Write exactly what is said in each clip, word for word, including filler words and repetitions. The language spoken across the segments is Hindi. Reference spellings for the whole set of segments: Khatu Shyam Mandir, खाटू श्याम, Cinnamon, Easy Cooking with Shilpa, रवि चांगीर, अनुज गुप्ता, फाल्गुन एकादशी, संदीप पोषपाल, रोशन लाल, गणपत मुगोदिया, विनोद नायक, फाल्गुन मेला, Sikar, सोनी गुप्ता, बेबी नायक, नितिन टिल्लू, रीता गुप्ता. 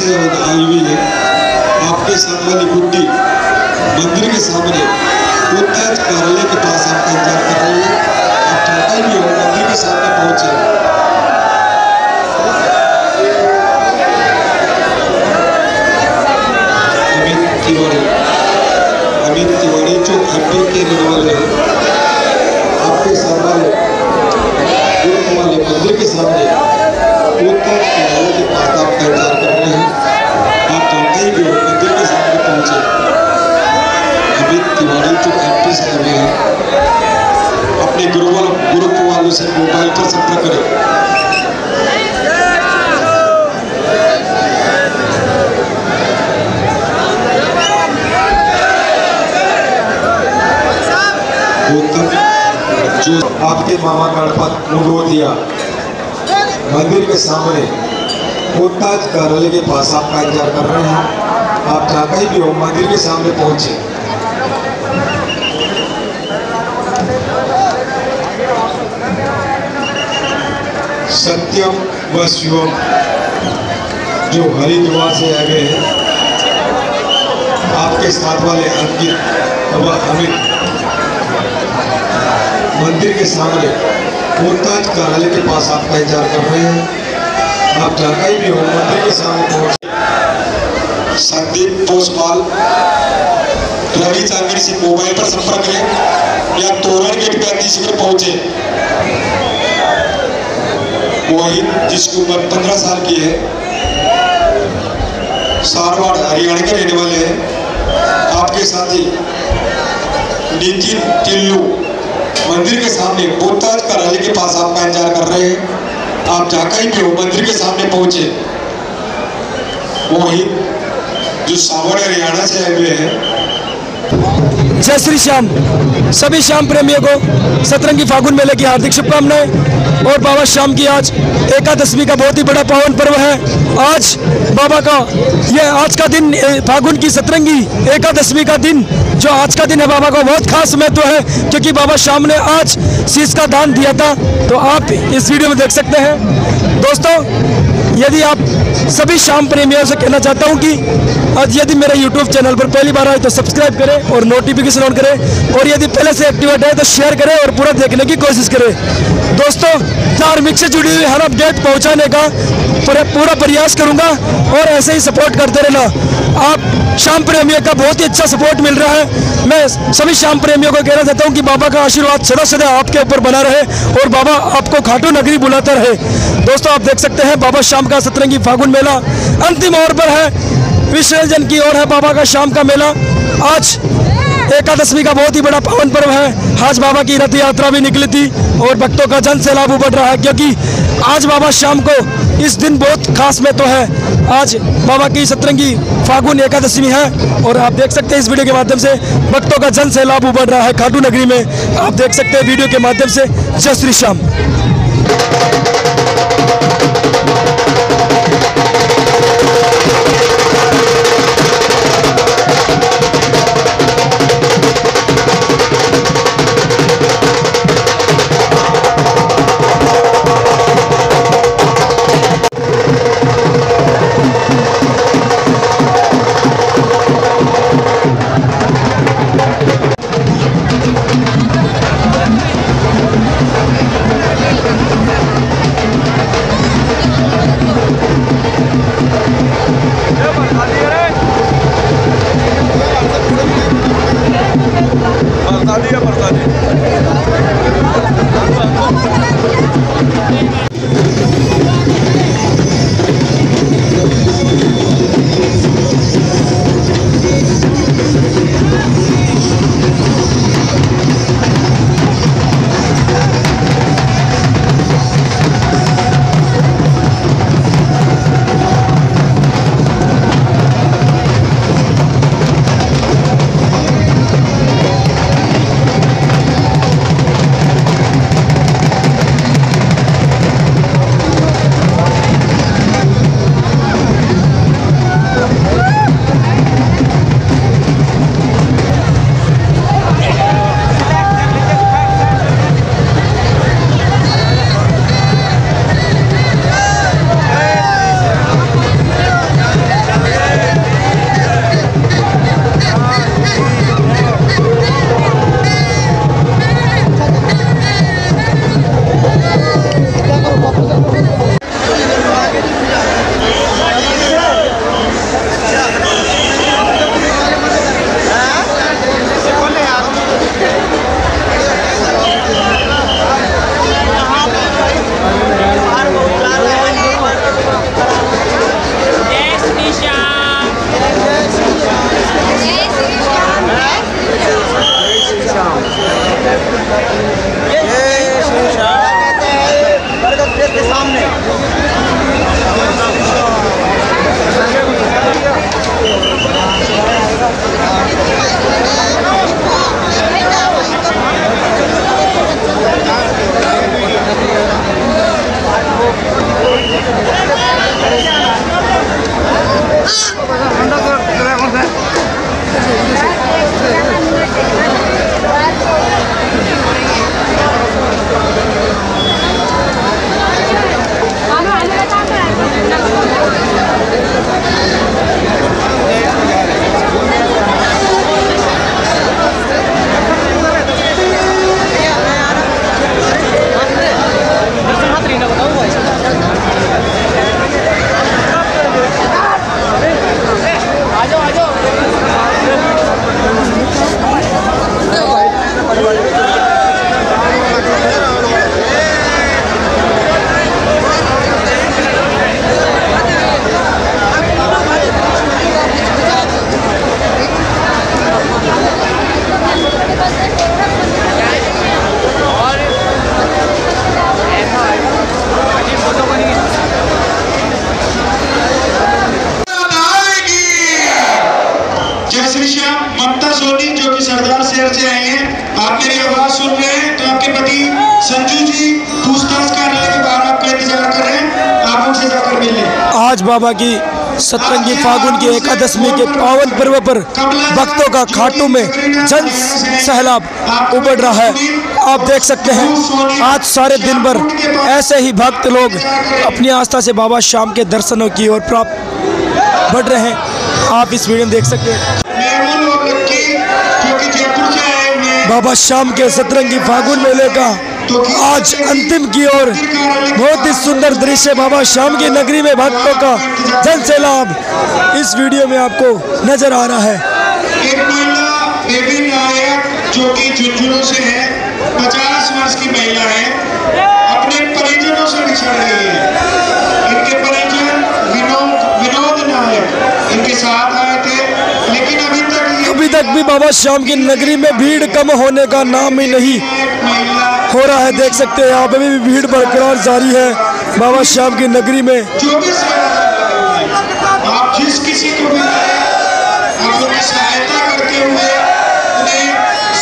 से आई हुई है। आपके सामने कुंडी मंदिर के सामने उत्तर कार्यालय के पास आपका इंतजार कर रही है। आप चाहते भी हो मंदिर के सामने पहुंचे। आपके मामा गणपत मुगोदिया मंदिर के सामने कोटताज कार्यालय के पास आपका इंतजार कर रहे हैं। आप चाहते ही भी हो मंदिर के सामने पहुंचे। सत्यम व शिवम जो हरिद्वार से आ गए हैं, आपके साथ वाले अंकित व अमित मंदिर के सामने कोटताज कार्यालय के पास आपका इंतजार कर रहे हैं। आप जाता ही भी हो मंदिर के सामने पहुंचे। संदीप पोषपाल रवि चांगीर से मोबाइल पर संपर्क करें या तोरण गेट पर नीचे पहुंचे। मोहित जिसकी उम्र पंद्रह साल की है, सारवाड़ हरियाणा के रहने वाले हैं। आपके साथी नितिन टिल्लू मंदिर के सामने कोटताज कार्यालय के पास आपका इंतजार कर रहे हैं। आप जाकर ही भी हो मंदिर के सामने पहुंचे। वही जो सावर हरियाणा से आए हुए हैं। जय श्री श्याम। सभी श्याम प्रेमियों को सतरंगी फाल्गुन मेले की हार्दिक शुभकामनाएं। और बाबा श्याम की आज एकादशमी का बहुत ही बड़ा पावन पर्व है। आज बाबा का यह आज का दिन फाल्गुन की सतरंगी एकादशमी का दिन जो आज का दिन है बाबा का बहुत खास महत्व है, क्योंकि बाबा श्याम ने आज शीश का दान दिया था। तो आप इस वीडियो में देख सकते हैं। दोस्तों यदि आप सभी श्याम प्रेमियों से कहना चाहता हूं कि आज यदि मेरे यूट्यूब चैनल पर पहली बार आए तो सब्सक्राइब करें और नोटिफिकेशन ऑन करें, और यदि पहले से एक्टिवेट है तो शेयर करें और पूरा देखने की कोशिश करें। दोस्तों धार्मिक से जुड़ी हुई हर अपडेट पहुँचाने का पूरा प्रयास करूँगा और ऐसे ही सपोर्ट करते रहना। आप श्याम प्रेमियों का बहुत ही अच्छा सपोर्ट मिल रहा है। मैं सभी श्याम प्रेमियों को कहना चाहता हूं कि बाबा का आशीर्वाद सदा सदा आपके ऊपर बना रहे और बाबा आपको खाटू नगरी बुलाता रहे। दोस्तों आप देख सकते हैं बाबा श्याम का सतरंगी फाल्गुन मेला अंतिम ओर पर है, विसर्जन की ओर है बाबा का श्याम का मेला। आज एकादशमी का बहुत ही बड़ा पावन पर्व है। आज बाबा की रथ यात्रा भी निकली थी और भक्तों का जन सैलाब उमड़ रहा है, क्योंकि आज बाबा श्याम को इस दिन बहुत खास महत्व है। आज बाबा की सतरंगी फाल्गुन एकादशी है और आप देख सकते हैं इस वीडियो के माध्यम से भक्तों का जन सैलाब उमड़ रहा है खाटू नगरी में। आप देख सकते हैं वीडियो के माध्यम से। जय श्री श्याम। सोनी जो कि सरदार शहर से आए हैं, आप मेरी आवाज सुन रहे हैं तो आपके पति संजू जी पूछताछ कार्यालय के बाहर आपका इंतजार कर रहे हैं, आप उनसे जाकर मिले। आज बाबा की सतरंगी फाल्गुन की एकादशमी के पावन पर्व पर भक्तों का खाटू में जन सहलाब उबड़ रहा है। आप देख सकते हैं आज सारे दिन भर ऐसे ही भक्त लोग अपनी आस्था से बाबा श्याम के दर्शनों की ओर प्राप्त बढ़ रहे हैं। आप इस वीडियो में देख सकते हैं बाबा श्याम के सतरंगी फाल्गुन मेले का आज अंतिम की ओर बहुत ही सुंदर दृश्य बाबा श्याम की नगरी में भक्तों का जन सैलाब इस वीडियो में आपको नजर आ रहा है। एक महिला बेबी नायक जो कि झुंझुनू से है, पचास वर्ष की महिला है, अपने परिजनों से बिछड़ रही है। इनके परिजन विनोद विनोद नायक इनके साथ आए थे, लेकिन अभी तक अभी तक भी बाबा श्याम की नगरी में भीड़ कम होने का नाम ही नहीं हो रहा है। देख सकते हैं आप, अभी भी भीड़ बरकरार जारी है बाबा श्याम की नगरी में। आप जिस किसी को भी आप उनकी सहायता करते हुए उन्हें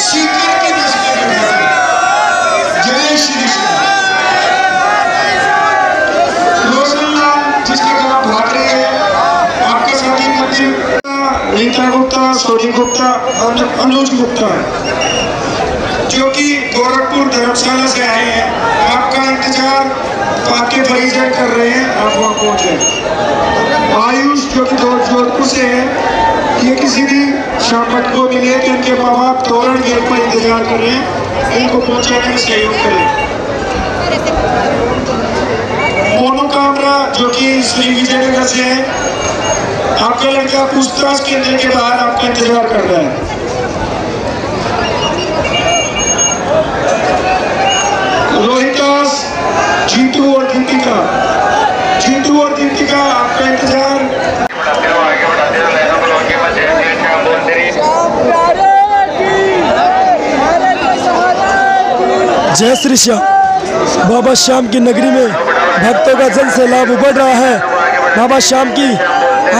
सीकर के नजर में रखें। जय श्री कृष्ण। रोशन लाल जिसके खिलाफ भाग रहे हैं, आपके साथी मंदिर रीता गुप्ता, सोनी गुप्ता, अनुज गुप्ता जो कि गोरखपुर धर्मशाला से आए हैं, आपका इंतजार आपके परिजन कर रहे हैं, आप वहाँ पहुँचे। आयुष जो कि जोधपुर से है, ये किसी भी शामत को मिले तो उनके माँ बाप तोरण गेट पर इंतजार कर रहे हैं, इनको पहुँचाने में सहयोग करें। मोनू कामरा जो कि श्री विजयनगर से है, आपका लड़का पूछताछ केंद्र के बाहर आपका इंतजार कर रहा है। रोहितास, जीतू और दीपिका, जीतू और दीपिका आपका इंतजार। जय श्री श्याम। बाबा श्याम की नगरी में भक्तों का जन सैलाब उबड़ रहा है। बाबा श्याम की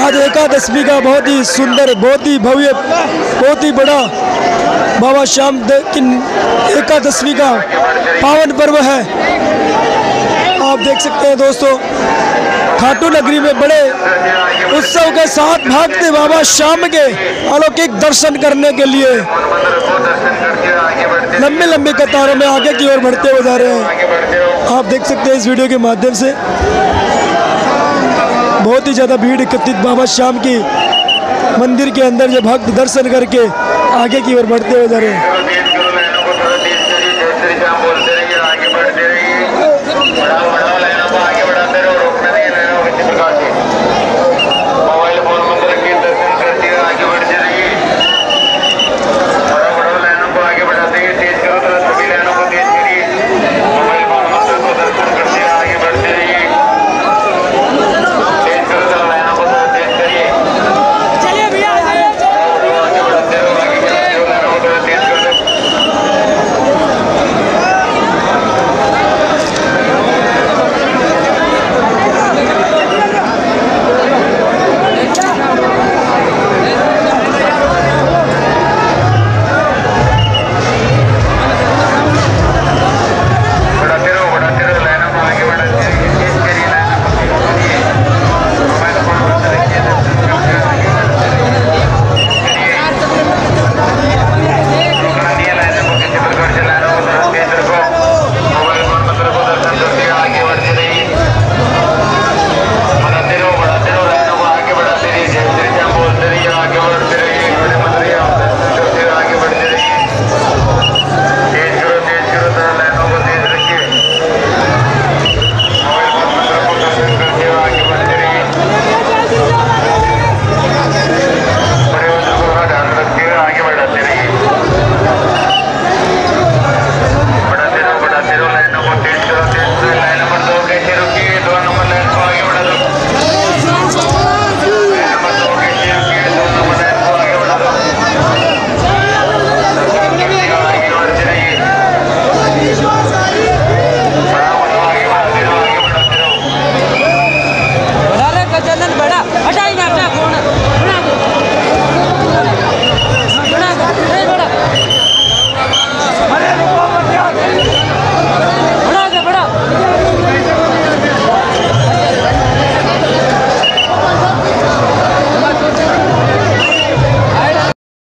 आज एकादशमी का बहुत ही सुंदर, बहुत ही भव्य, बहुत ही बड़ा बाबा श्याम की एकादशमी का पावन पर्व है। आप देख सकते हैं दोस्तों, खाटू नगरी में बड़े उत्सव के साथ भक्त बाबा श्याम के अलौकिक दर्शन करने के लिए लंबी लंबी कतारों में आगे की ओर बढ़ते हुए जा रहे हैं। आप देख सकते हैं इस वीडियो के माध्यम से बहुत ही ज़्यादा भीड़ एकत्रित बाबा श्याम की मंदिर के अंदर जो भक्त दर्शन करके आगे की ओर बढ़ते हुए जा रहे हैं।